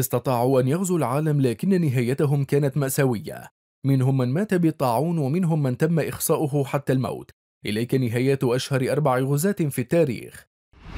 استطاعوا أن يغزوا العالم لكن نهايتهم كانت مأساوية، منهم من مات بالطاعون ومنهم من تم إخصاؤه حتى الموت. إليك نهاية أشهر 4 غزاة في التاريخ.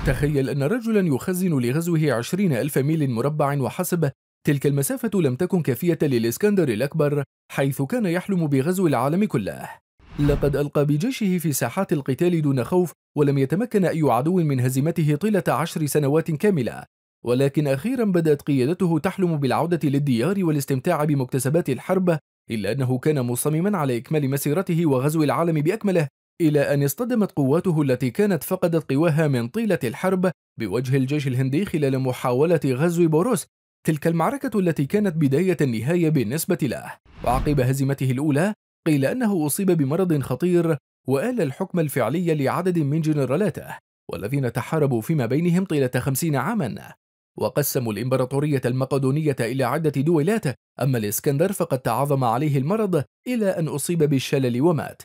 تخيل أن رجلا يخزن لغزوه 20,000 ميل مربع وحسب، تلك المسافة لم تكن كافية للإسكندر الأكبر حيث كان يحلم بغزو العالم كله. لقد ألقى بجيشه في ساحات القتال دون خوف، ولم يتمكن أي عدو من هزيمته طيلة 10 سنوات كاملة، ولكن أخيرا بدأت قيادته تحلم بالعودة للديار والاستمتاع بمكتسبات الحرب، إلا أنه كان مصمما على إكمال مسيرته وغزو العالم بأكمله، إلى أن اصطدمت قواته التي كانت فقدت قواها من طيلة الحرب بوجه الجيش الهندي خلال محاولة غزو بوروس، تلك المعركة التي كانت بداية النهاية بالنسبة له. وعقب هزيمته الأولى قيل أنه أصيب بمرض خطير وآل الحكم الفعلي لعدد من جنرالاته، والذين تحاربوا فيما بينهم طيلة 50 عاما، وقسموا الإمبراطورية المقدونية إلى عدة دويلات. أما الإسكندر فقد تعاظم عليه المرض إلى أن أصيب بالشلل ومات.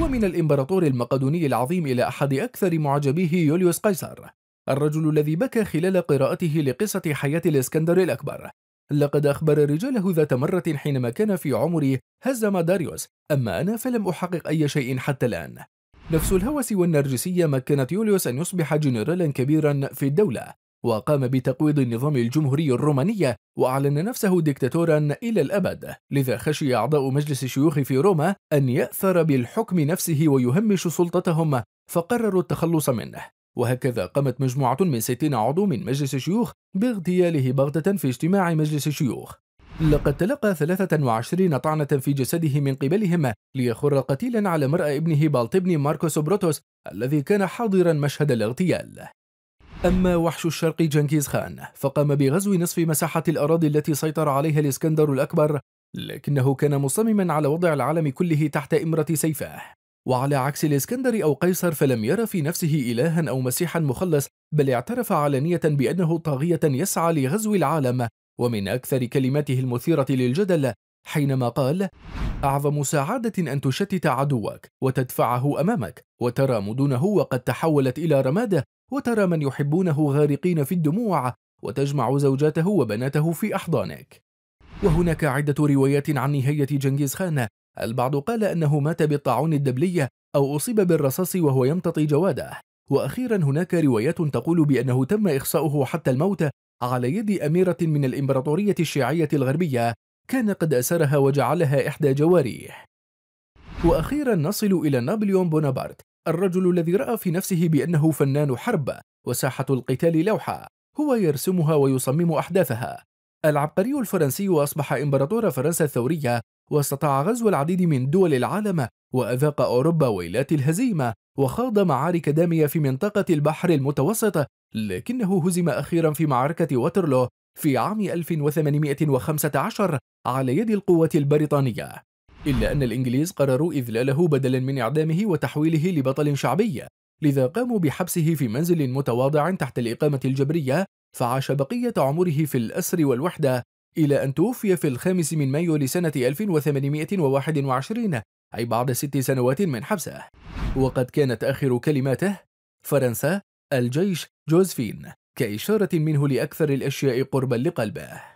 ومن الإمبراطور المقدوني العظيم إلى أحد أكثر معجبيه يوليوس قيصر، الرجل الذي بكى خلال قراءته لقصة حياة الإسكندر الأكبر. لقد أخبر رجاله ذات مرة حينما كان في عمري هزم داريوس، أما أنا فلم أحقق أي شيء حتى الآن. نفس الهوس والنرجسية مكنت يوليوس أن يصبح جنرالا كبيرا في الدولة، وقام بتقويض النظام الجمهوري الروماني وأعلن نفسه ديكتاتورا إلى الأبد، لذا خشي أعضاء مجلس الشيوخ في روما أن يأثر بالحكم نفسه ويهمش سلطتهم، فقرروا التخلص منه. وهكذا قامت مجموعة من 60 عضو من مجلس الشيوخ باغتياله بغتة في اجتماع مجلس الشيوخ. لقد تلقى 23 طعنة في جسده من قبلهم، ليخر قتيلا على مرأى ابنه بالطبن ماركوس بروتوس الذي كان حاضرا مشهد الاغتيال. أما وحش الشرق جنكيز خان فقام بغزو نصف مساحة الأراضي التي سيطر عليها الإسكندر الأكبر، لكنه كان مصمما على وضع العالم كله تحت إمرة سيفه. وعلى عكس الإسكندر أو قيصر فلم يرى في نفسه إلها أو مسيحا مخلص، بل اعترف علانية بأنه طاغية يسعى لغزو العالم. ومن أكثر كلماته المثيرة للجدل حينما قال: أعظم سعادة أن تشتت عدوك وتدفعه أمامك، وترى مدنه وقد تحولت إلى رماد، وترى من يحبونه غارقين في الدموع، وتجمع زوجاته وبناته في أحضانك. وهناك عدة روايات عن نهاية جنكيز خان، البعض قال أنه مات بالطاعون الدبلي أو أصيب بالرصاص وهو يمتطي جواده، وأخيرا هناك روايات تقول بأنه تم إخصاؤه حتى الموت على يد أميرة من الإمبراطورية الشيعية الغربية كان قد أسرها وجعلها إحدى جواريه. وأخيرا نصل إلى نابليون بونابارت، الرجل الذي رأى في نفسه بأنه فنان حرب وساحة القتال لوحة هو يرسمها ويصمم أحداثها. العبقري الفرنسي أصبح إمبراطور فرنسا الثورية، واستطاع غزو العديد من دول العالم، وأذاق أوروبا ويلات الهزيمة، وخاض معارك دامية في منطقة البحر المتوسط، لكنه هزم أخيرا في معركة واترلو في عام 1815 على يد القوة البريطانية. إلا أن الإنجليز قرروا إذلاله بدلا من إعدامه وتحويله لبطل شعبي، لذا قاموا بحبسه في منزل متواضع تحت الإقامة الجبرية، فعاش بقية عمره في الأسر والوحدة إلى أن توفي في 5 مايو لسنة 1821، أي بعد 6 سنوات من حبسه. وقد كانت آخر كلماته: فرنسا، الجيش، جوزفين، كإشارة منه لأكثر الأشياء قربا لقلبه.